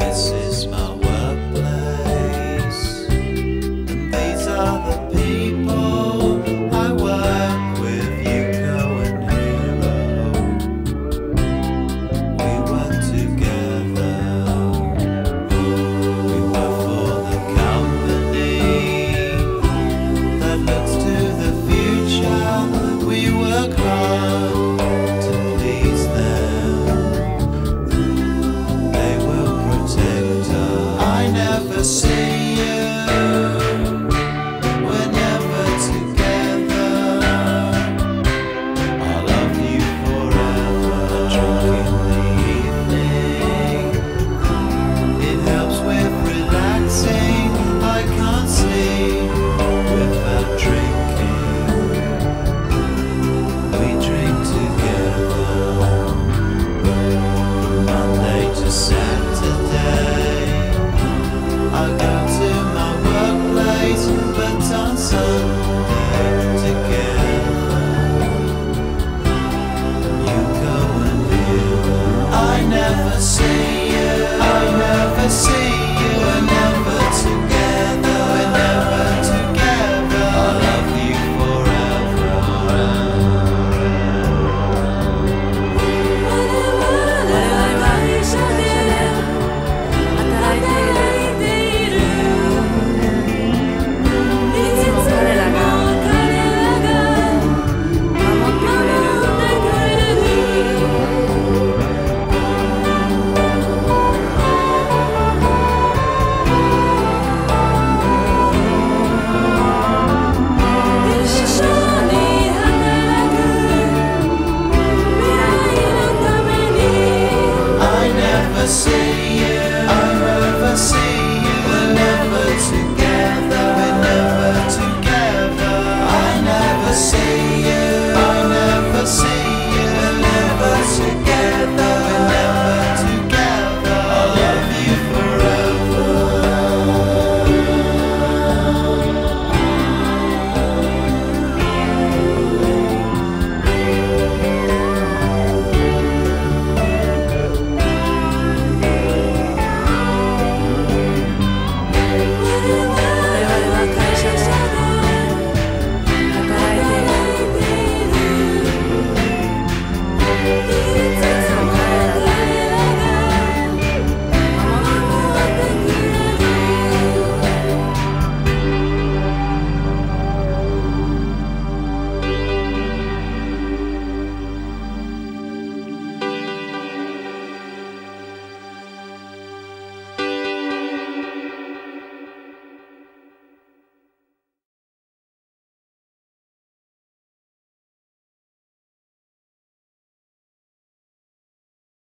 This is my workplace, and these